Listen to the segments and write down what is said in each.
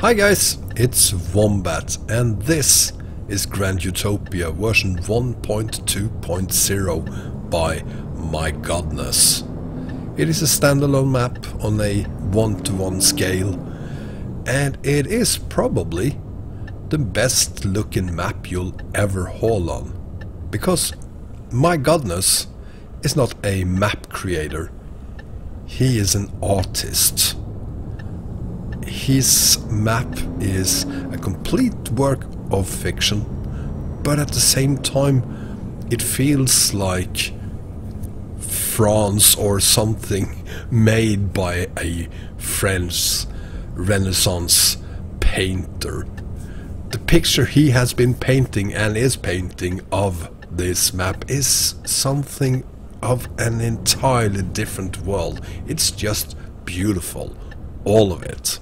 Hi guys, it's Wombat and this is Grand Utopia version 1.2.0 by MyGodness. It is a standalone map on a 1-to-1 scale and it is probably the best looking map you'll ever haul on. Because MyGodness is not a map creator, he is an artist. His map is a complete work of fiction, but at the same time it feels like France or something made by a French Renaissance painter. The picture he has been painting and is painting of this map is something of an entirely different world. It's just beautiful, all of it.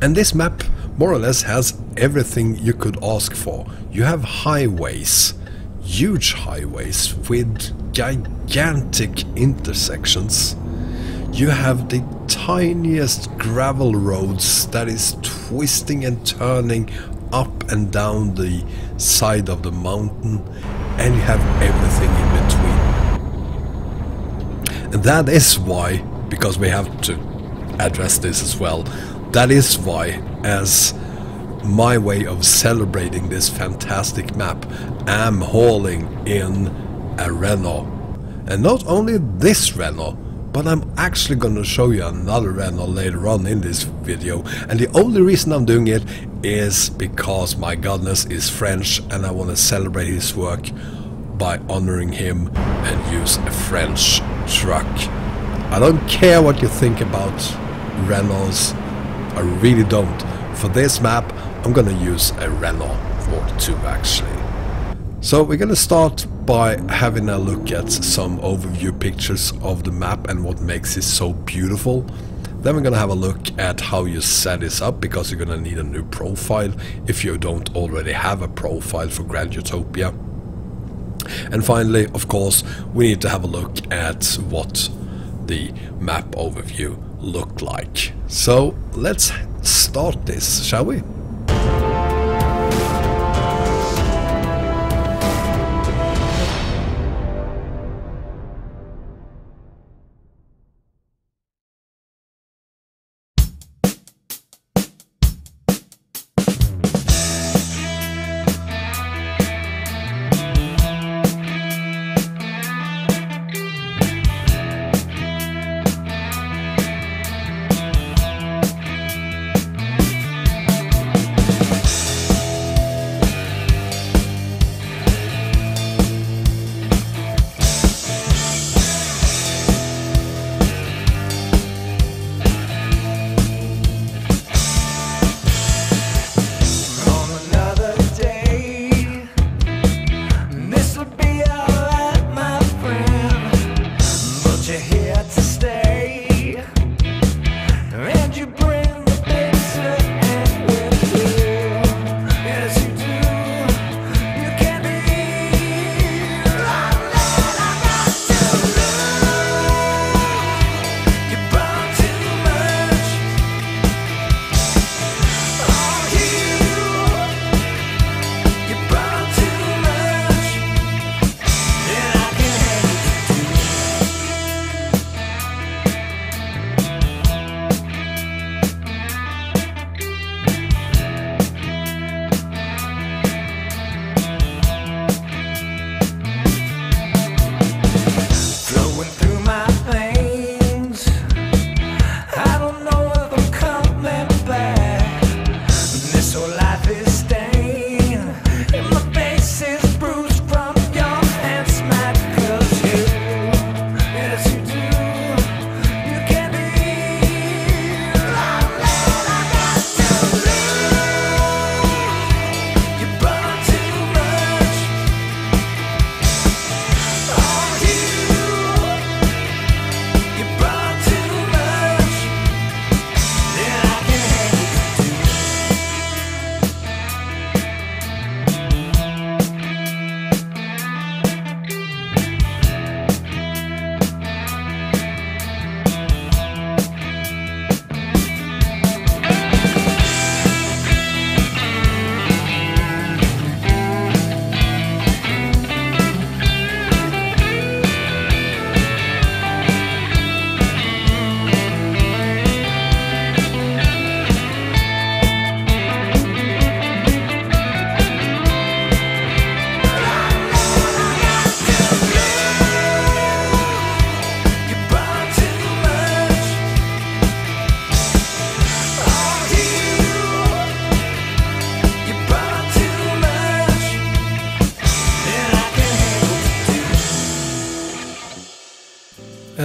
And this map more or less has everything you could ask for. You have highways, huge highways with gigantic intersections. You have the tiniest gravel roads that is twisting and turning up and down the side of the mountain, and you have everything in between. And that is why, because we have to address this as well, that is why, as my way of celebrating this fantastic map, I'm hauling in a Renault. And not only this Renault, but I'm actually gonna show you another Renault later on in this video. And the only reason I'm doing it is because MyGodness is French and I wanna celebrate his work by honoring him and use a French truck. I don't care what you think about Renaults. I really don't. For this map, I'm gonna use a Renault or two actually. So we're gonna start by having a look at some overview pictures of the map and what makes it so beautiful. Then we're gonna have a look at how you set this up, because you're gonna need a new profile if you don't already have a profile for Grand Utopia. And finally, of course, we need to have a look at what the map overview looked like. So let's start this, shall we?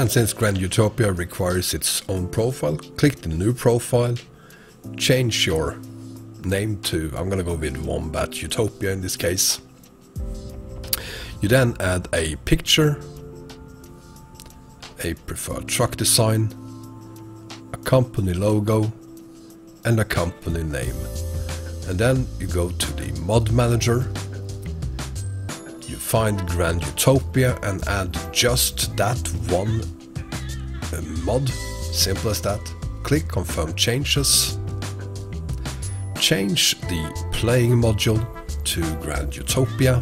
And since Grand Utopia requires its own profile, click the new profile, change your name to, I'm gonna go with Wombat Utopia in this case. You then add a picture, a preferred truck design, a company logo, and a company name. And then you go to the mod manager, you find Grand Utopia and add just that one mod, simple as that. Click confirm changes, change the playing module to Grand Utopia.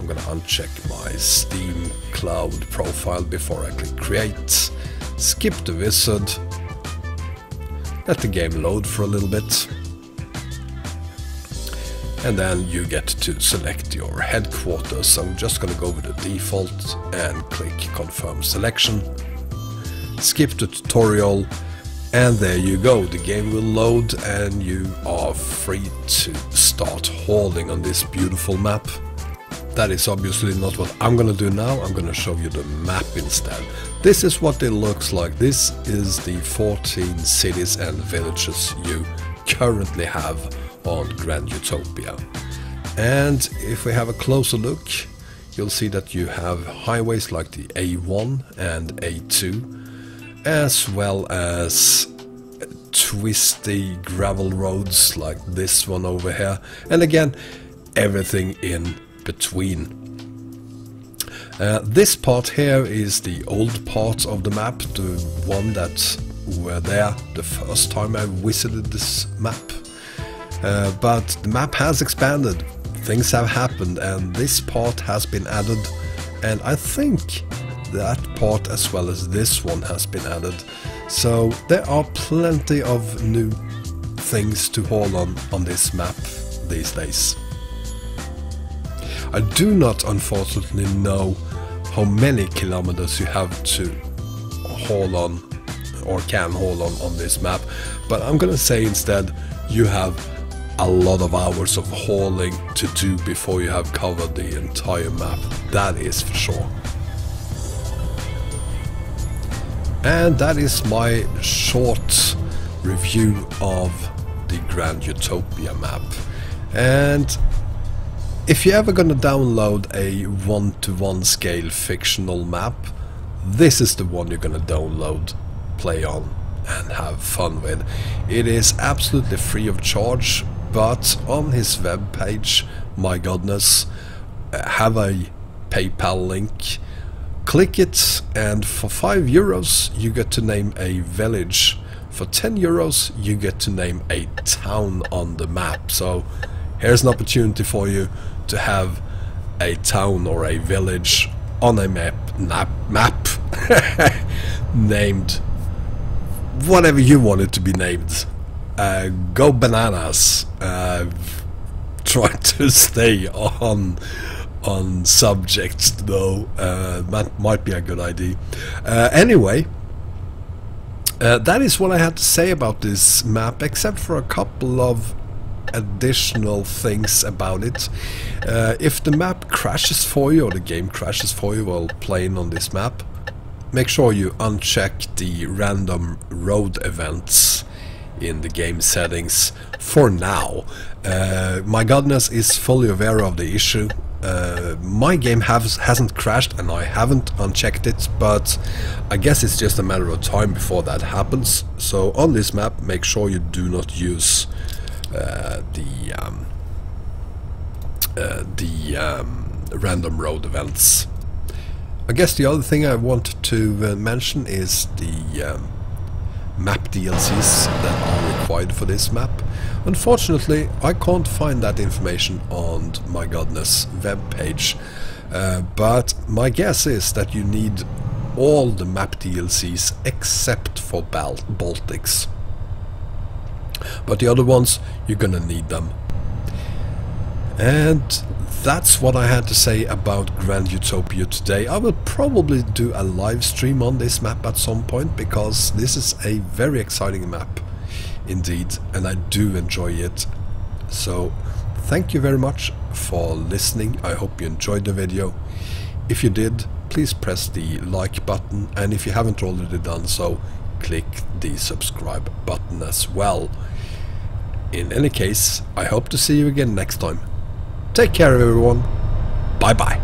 I'm gonna uncheck my Steam Cloud profile before I click create, skip the wizard, let the game load for a little bit, and then you get to select your headquarters. So I'm just gonna go with the default and click confirm selection, skip the tutorial, and there you go, the game will load and you are free to start hauling on this beautiful map. That is obviously not what I'm gonna do now. I'm gonna show you the map instead. This is what it looks like. This is the 14 cities and villages you currently have on Grand Utopia. And if we have a closer look, you'll see that you have highways like the A1 and A2, as well as twisty gravel roads like this one over here, and again everything in between. This part here is the old part of the map, the one that were there the first time I visited this map. But the map has expanded, things have happened, and this part has been added, and I think that part as well as this one has been added. So there are plenty of new things to haul on this map these days. I do not, unfortunately, know how many kilometers you have to haul on or can haul on this map, but I'm gonna say instead you have a lot of hours of hauling to do before you have covered the entire map, that is for sure. And that is my short review of the Grand Utopia map. And if you're ever gonna download a one-to-one scale fictional map, this is the one you're gonna download, play on, and have fun with. It is absolutely free of charge, but on his webpage, MyGodness, have a PayPal link, click it, and for €5 you get to name a village, for €10 you get to name a town on the map. So here's an opportunity for you to have a town or a village on a map named whatever you want it to be named. Go bananas. Try to stay on subjects though. That might be a good idea. Anyway, that is what I had to say about this map, except for a couple of additional things about it. If the map crashes for you or the game crashes for you while playing on this map, make sure you uncheck the random road events in the game settings for now. MyGodness is fully aware of the issue. My game hasn't crashed and I haven't unchecked it, but I guess it's just a matter of time before that happens. So on this map, make sure you do not use the random road events. I guess the other thing I want to mention is the map DLCs that are required for this map. Unfortunately, I can't find that information on MyGodness webpage, but my guess is that you need all the map DLCs except for Baltics. But the other ones, you're gonna need them. And that's what I had to say about Grand Utopia today. I will probably do a live stream on this map at some point, because this is a very exciting map indeed, and I do enjoy it. So thank you very much for listening. I hope you enjoyed the video. If you did, please press the like button, and if you haven't already done so, click the subscribe button as well. In any case, I hope to see you again next time. Take care everyone. Bye bye.